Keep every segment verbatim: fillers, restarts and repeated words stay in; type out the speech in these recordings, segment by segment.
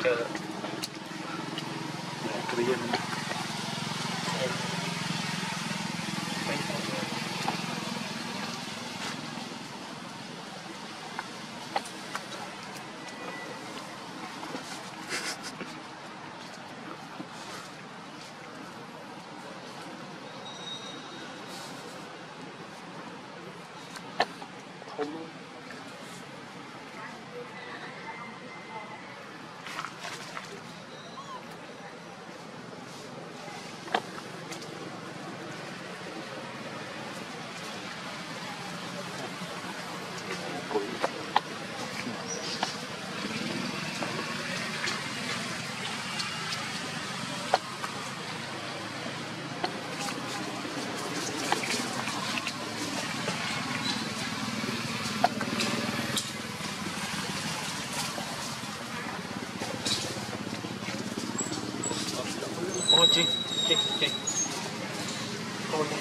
Chala. Kriyan. Okay, okay, okay. Come on.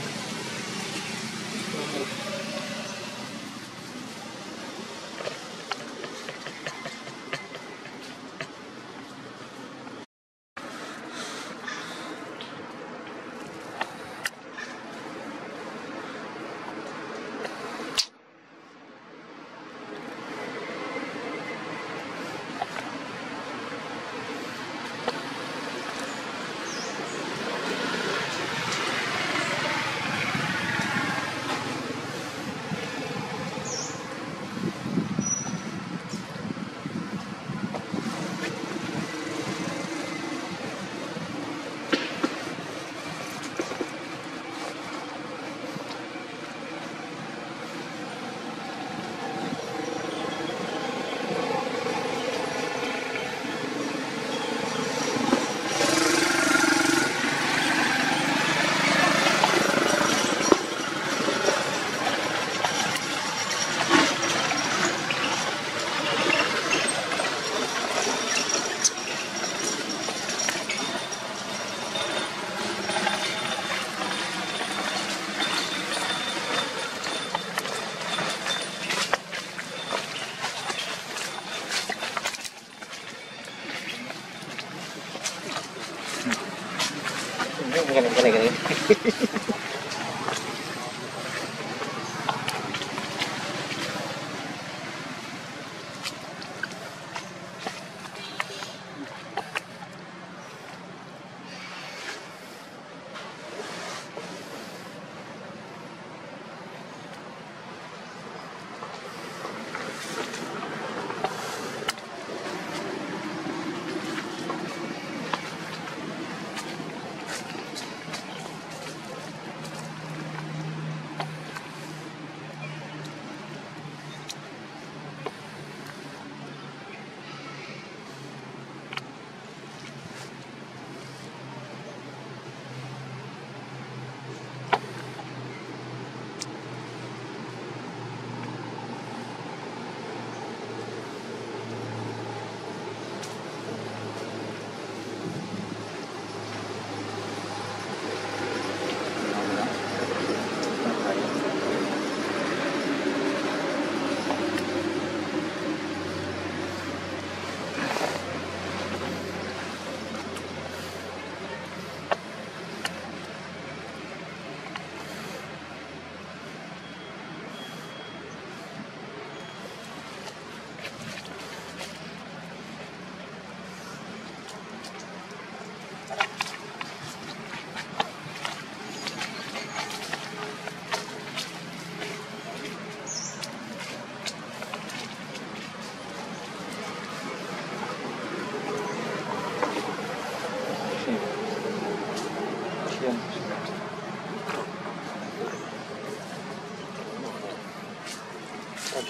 Bukan bukan gini.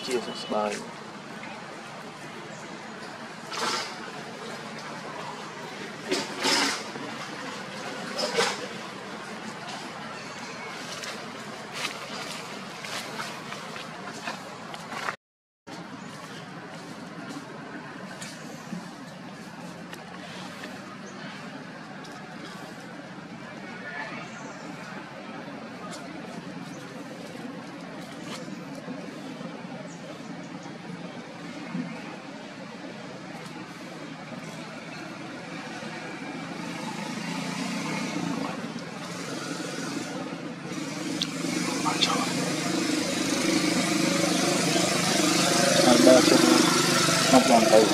Jesus, mine. không làm từ.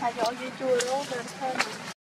Hadi o geçiyor, o da